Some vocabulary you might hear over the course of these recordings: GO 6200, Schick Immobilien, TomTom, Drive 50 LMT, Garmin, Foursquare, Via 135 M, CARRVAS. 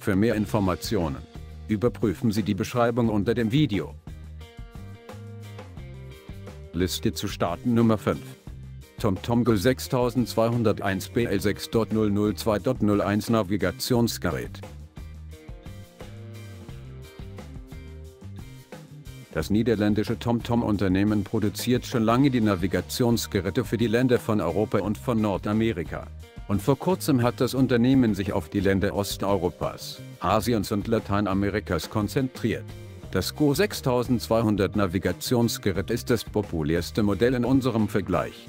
Für mehr Informationen überprüfen Sie die Beschreibung unter dem Video. Liste zu starten Nummer 5. TomTom GO 6201 BL6.002.01 Navigationsgerät. Das niederländische TomTom-Unternehmen produziert schon lange die Navigationsgeräte für die Länder von Europa und von Nordamerika. Und vor kurzem hat das Unternehmen sich auf die Länder Osteuropas, Asiens und Lateinamerikas konzentriert. Das GO 6200 Navigationsgerät ist das populärste Modell in unserem Vergleich.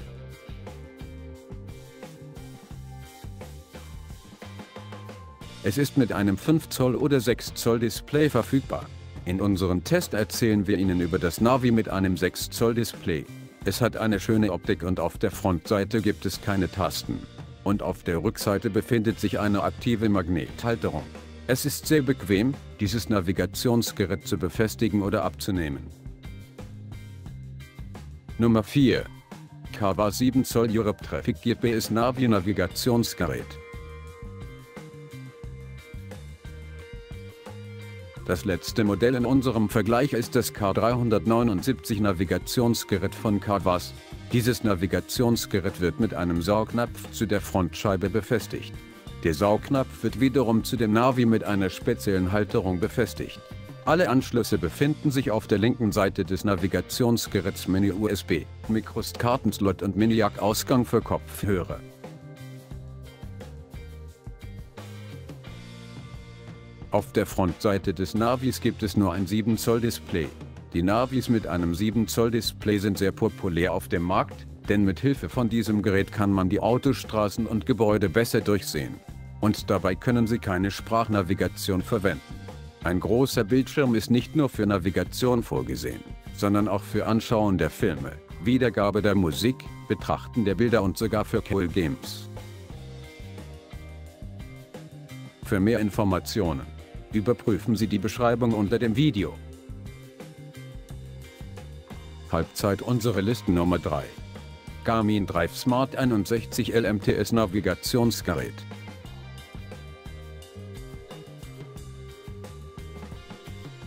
Es ist mit einem 5 Zoll oder 6 Zoll Display verfügbar. In unserem Test erzählen wir Ihnen über das Navi mit einem 6 Zoll Display. Es hat eine schöne Optik und auf der Frontseite gibt es keine Tasten. Und auf der Rückseite befindet sich eine aktive Magnethalterung. Es ist sehr bequem, dieses Navigationsgerät zu befestigen oder abzunehmen. Nummer 4. CARRVAS 7 Zoll Europe Traffic GPS Navi Navigationsgerät. Das letzte Modell in unserem Vergleich ist das K379 Navigationsgerät von CARRVAS. Dieses Navigationsgerät wird mit einem Saugnapf zu der Frontscheibe befestigt. Der Saugnapf wird wiederum zu dem Navi mit einer speziellen Halterung befestigt. Alle Anschlüsse befinden sich auf der linken Seite des Navigationsgeräts: Mini USB, Mikrokartenslot und Mini-Jack-Ausgang für Kopfhörer. Auf der Frontseite des Navis gibt es nur ein 7 Zoll Display. Die Navis mit einem 7 Zoll Display sind sehr populär auf dem Markt, denn mit Hilfe von diesem Gerät kann man die Autostraßen und Gebäude besser durchsehen. Und dabei können Sie keine Sprachnavigation verwenden. Ein großer Bildschirm ist nicht nur für Navigation vorgesehen, sondern auch für Anschauen der Filme, Wiedergabe der Musik, Betrachten der Bilder und sogar für Call-Games. Für mehr Informationen überprüfen Sie die Beschreibung unter dem Video. Halbzeit unsere Liste Nummer 3. Garmin Drive 51 LMT Navigationsgerät.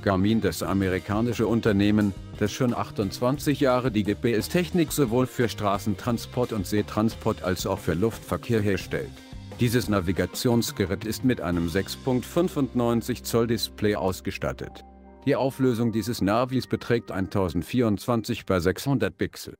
Garmin, das amerikanische Unternehmen, das schon 28 Jahre die GPS-Technik sowohl für Straßentransport und Seetransport als auch für Luftverkehr herstellt. Dieses Navigationsgerät ist mit einem 6,95 Zoll Display ausgestattet. Die Auflösung dieses Navis beträgt 1024×600 Pixel.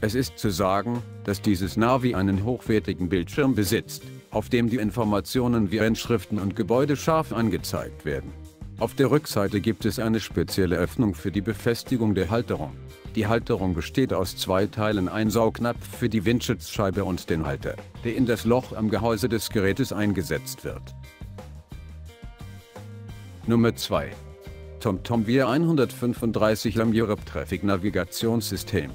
Es ist zu sagen, dass dieses Navi einen hochwertigen Bildschirm besitzt, auf dem die Informationen wie Inschriften und Gebäude scharf angezeigt werden. Auf der Rückseite gibt es eine spezielle Öffnung für die Befestigung der Halterung. Die Halterung besteht aus zwei Teilen: ein Saugnapf für die Windschutzscheibe und den Halter, der in das Loch am Gehäuse des Gerätes eingesetzt wird. Nummer 2. TomTom Via 135 M Europe Traffic Navigationssystem.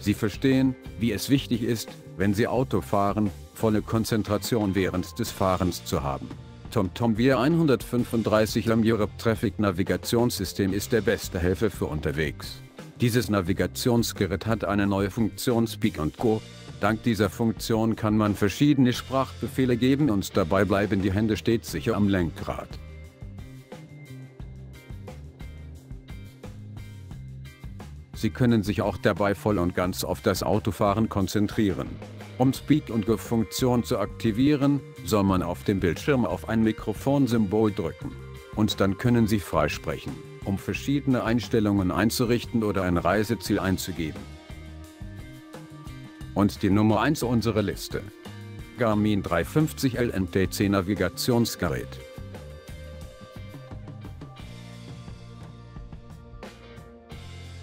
Sie verstehen, wie es wichtig ist, wenn Sie Auto fahren, volle Konzentration während des Fahrens zu haben. TomTom Via 135 M Europe Traffic Navigationssystem ist der beste Helfer für unterwegs. Dieses Navigationsgerät hat eine neue Funktion Speak & Go. Dank dieser Funktion kann man verschiedene Sprachbefehle geben und dabei bleiben die Hände stets sicher am Lenkrad. Sie können sich auch dabei voll und ganz auf das Autofahren konzentrieren. Um Speak & Go-Funktion zu aktivieren, soll man auf dem Bildschirm auf ein Mikrofonsymbol drücken. Und dann können Sie freisprechen, um verschiedene Einstellungen einzurichten oder ein Reiseziel einzugeben. Und die Nummer 1 unserer Liste: Garmin 350 LMT CE Navigationsgerät.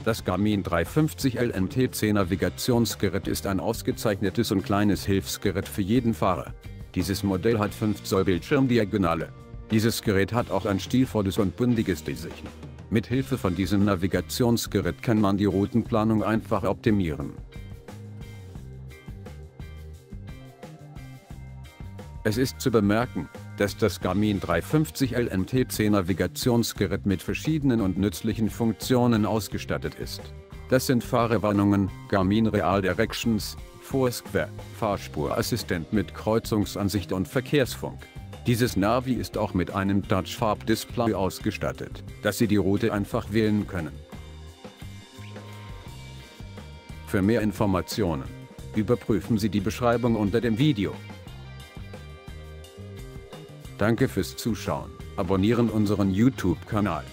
Das Garmin 350 LMT CE Navigationsgerät ist ein ausgezeichnetes und kleines Hilfsgerät für jeden Fahrer. Dieses Modell hat 5 Zoll Bildschirmdiagonale. Dieses Gerät hat auch ein stilvolles und bündiges Design. Mit Hilfe von diesem Navigationsgerät kann man die Routenplanung einfach optimieren. Es ist zu bemerken, dass das Garmin 350 LMT CE Navigationsgerät mit verschiedenen und nützlichen Funktionen ausgestattet ist. Das sind Fahrerwarnungen, Garmin Real Directions, Foursquare, Fahrspurassistent mit Kreuzungsansicht und Verkehrsfunk. Dieses Navi ist auch mit einem Touch-Farb-Display ausgestattet, dass Sie die Route einfach wählen können. Für mehr Informationen überprüfen Sie die Beschreibung unter dem Video. Danke fürs Zuschauen, abonnieren unseren YouTube-Kanal.